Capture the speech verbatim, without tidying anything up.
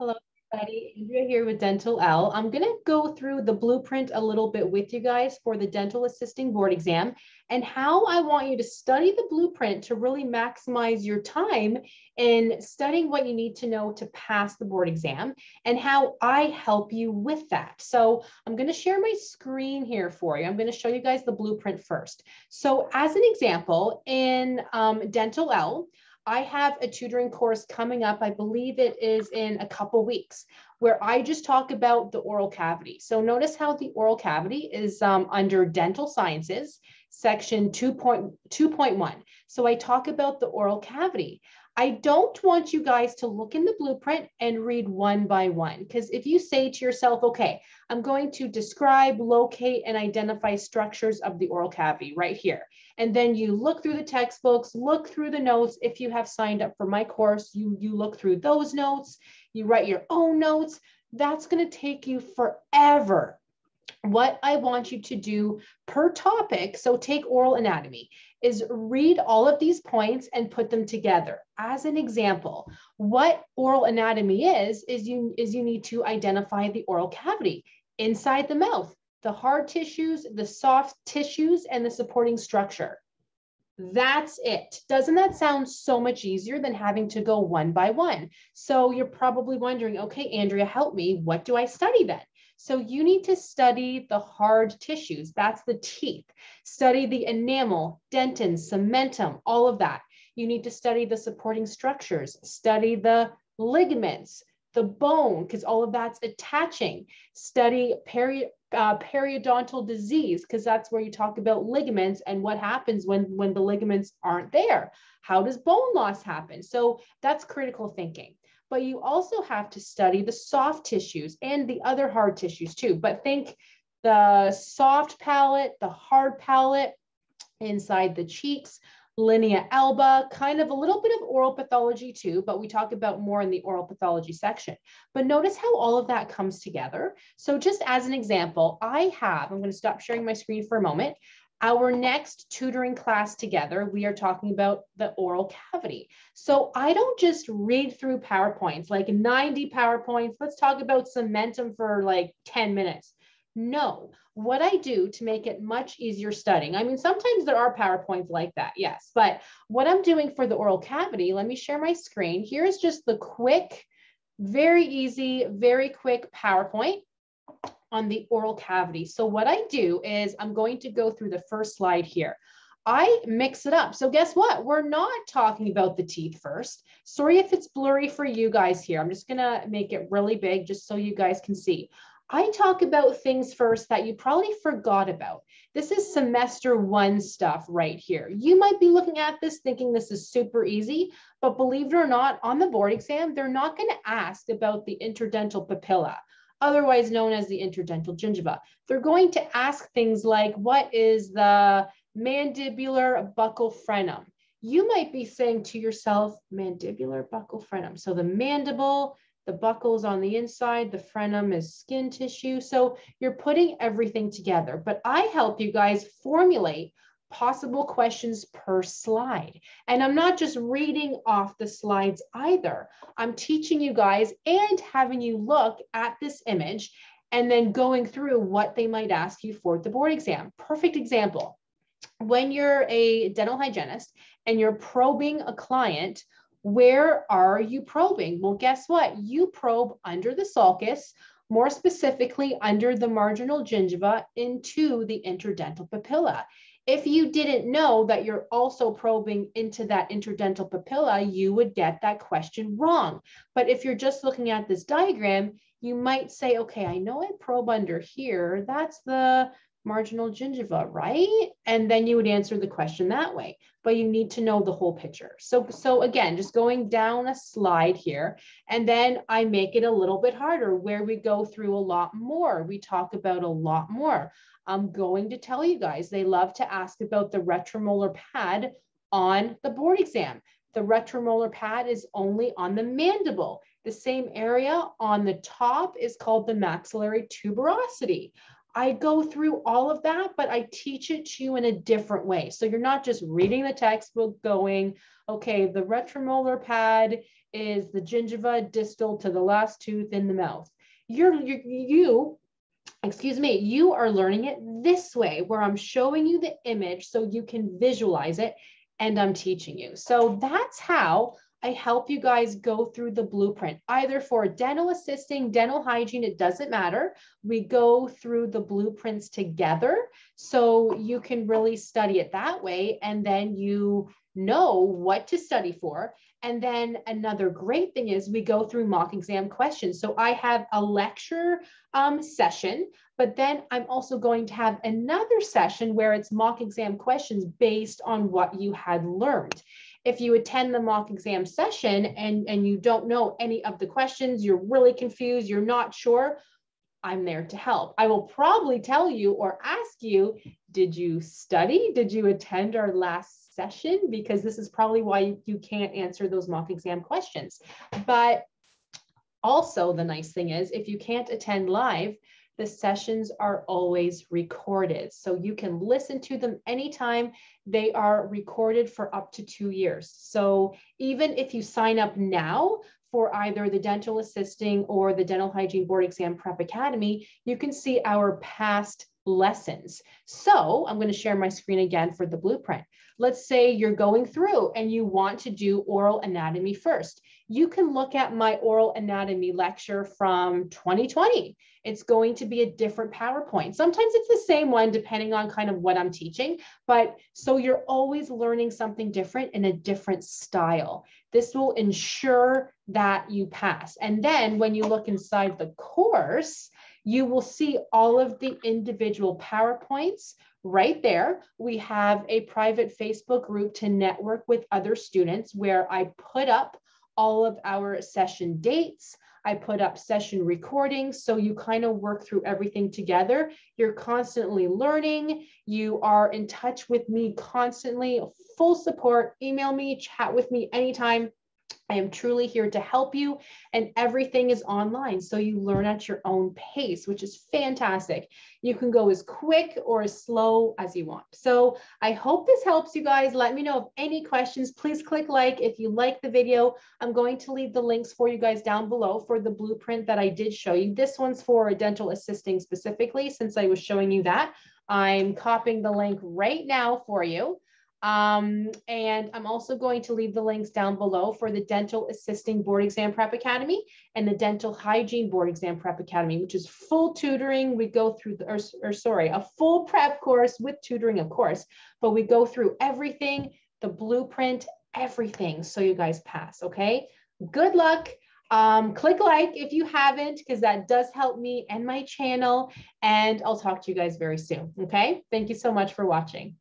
Hello, everybody. Andrea here with Dentalelle. I'm going to go through the blueprint a little bit with you guys for the dental assisting board exam and how I want you to study the blueprint to really maximize your time in studying what you need to know to pass the board exam and how I help you with that. So I'm going to share my screen here for you. I'm going to show you guys the blueprint first. So as an example, in um, Dentalelle, I have a tutoring course coming up, I believe it is in a couple weeks, where I just talk about the oral cavity. So notice how the oral cavity is um, under dental sciences, section two point two point one. So I talk about the oral cavity. I don't want you guys to look in the blueprint and read one by one, because if you say to yourself, okay, I'm going to describe, locate, and identify structures of the oral cavity right here. And then you look through the textbooks, look through the notes. If you have signed up for my course, you, you look through those notes, you write your own notes. That's going to take you forever. What I want you to do per topic, so take oral anatomy, is read all of these points and put them together. As an example, what oral anatomy is, is you, is you need to identify the oral cavity inside the mouth, the hard tissues, the soft tissues, and the supporting structure. That's it. Doesn't that sound so much easier than having to go one by one? So you're probably wondering, okay, Andrea, help me. What do I study then? So you need to study the hard tissues. That's the teeth. Study the enamel, dentin, cementum, all of that. You need to study the supporting structures, study the ligaments, the bone, because all of that's attaching. Study peri uh, periodontal disease, because that's where you talk about ligaments and what happens when, when the ligaments aren't there. How does bone loss happen? So that's critical thinking. But you also have to study the soft tissues and the other hard tissues too. But think the soft palate, the hard palate, inside the cheeks, linea alba, kind of a little bit of oral pathology too, but we talk about more in the oral pathology section. But notice how all of that comes together. So just as an example, I have, I'm going to stop sharing my screen for a moment. Our next tutoring class together, we are talking about the oral cavity. So I don't just read through PowerPoints, like ninety PowerPoints. Let's talk about cementum for like ten minutes. No, what I do to make it much easier studying, I mean, sometimes there are PowerPoints like that, yes, but what I'm doing for the oral cavity, let me share my screen. Here's just the quick, very easy, very quick PowerPoint on the oral cavity. So what I do is I'm going to go through the first slide here. I mix it up. So guess what? We're not talking about the teeth first. Sorry if it's blurry for you guys here. I'm just gonna make it really big just so you guys can see. I talk about things first that you probably forgot about. This is semester one stuff right here. You might be looking at this thinking this is super easy, but believe it or not, on the board exam, they're not gonna ask about the interdental papilla, otherwise known as the interdental gingiva. They're going to ask things like, what is the mandibular buccal frenum? You might be saying to yourself, mandibular buccal frenum. So the mandible, the buccal's on the inside, the frenum is skin tissue. So you're putting everything together, but I help you guys formulate possible questions per slide. And I'm not just reading off the slides either. I'm teaching you guys and having you look at this image and then going through what they might ask you for the board exam. Perfect example. When you're a dental hygienist and you're probing a client, where are you probing? Well, guess what? You probe under the sulcus, more specifically under the marginal gingiva into the interdental papilla. If you didn't know that you're also probing into that interdental papilla, you would get that question wrong. But if you're just looking at this diagram, you might say, okay, I know I probe under here. That's the marginal gingiva, right? And then you would answer the question that way, but you need to know the whole picture. So, so again, just going down a slide here, and then I make it a little bit harder where we go through a lot more. We talk about a lot more. I'm going to tell you guys, they love to ask about the retromolar pad on the board exam. The retromolar pad is only on the mandible. The same area on the top is called the maxillary tuberosity. I go through all of that, but I teach it to you in a different way. So you're not just reading the textbook going, okay, the retromolar pad is the gingiva distal to the last tooth in the mouth. You're, you, you, excuse me, you are learning it this way, where I'm showing you the image so you can visualize it, and I'm teaching you. So that's how I help you guys go through the blueprint, either for dental assisting, dental hygiene, it doesn't matter. We go through the blueprints together so you can really study it that way, and then you know what to study for. And then another great thing is we go through mock exam questions. So I have a lecture um, session, but then I'm also going to have another session where it's mock exam questions based on what you had learned. If you attend the mock exam session and, and you don't know any of the questions, you're really confused, you're not sure, I'm there to help. I will probably tell you or ask you, did you study? Did you attend our last session? Because this is probably why you, you can't answer those mock exam questions. But also the nice thing is, if you can't attend live, the sessions are always recorded. So you can listen to them anytime. They are recorded for up to two years. So even if you sign up now for either the dental assisting or the dental hygiene board exam prep academy, you can see our past lessons. So I'm going to share my screen again for the blueprint. Let's say you're going through and you want to do oral anatomy first. You can look at my oral anatomy lecture from twenty twenty. It's going to be a different PowerPoint. Sometimes it's the same one depending on kind of what I'm teaching, but so you're always learning something different in a different style. This will ensure that you pass. And then when you look inside the course, you will see all of the individual PowerPoints right there. We have a private Facebook group to network with other students where I put up all of our session dates. I put up session recordings, so you kind of work through everything together. You're constantly learning. You are in touch with me constantly, full support. Email me, chat with me anytime. I am truly here to help you, and everything is online. So you learn at your own pace, which is fantastic. You can go as quick or as slow as you want. So I hope this helps you guys. Let me know of any questions. Please click like if you like the video. I'm going to leave the links for you guys down below for the blueprint that I did show you. This one's for a dental assisting specifically, since I was showing you that. I'm copying the link right now for you. Um, and I'm also going to leave the links down below for the Dental Assisting Board Exam Prep Academy and the Dental Hygiene Board Exam Prep Academy, which is full tutoring. We go through the, or, or sorry, a full prep course with tutoring, of course, but we go through everything, the blueprint, everything. So you guys pass. Okay. Good luck. Um, click like if you haven't, because that does help me and my channel, and I'll talk to you guys very soon. Okay. Thank you so much for watching.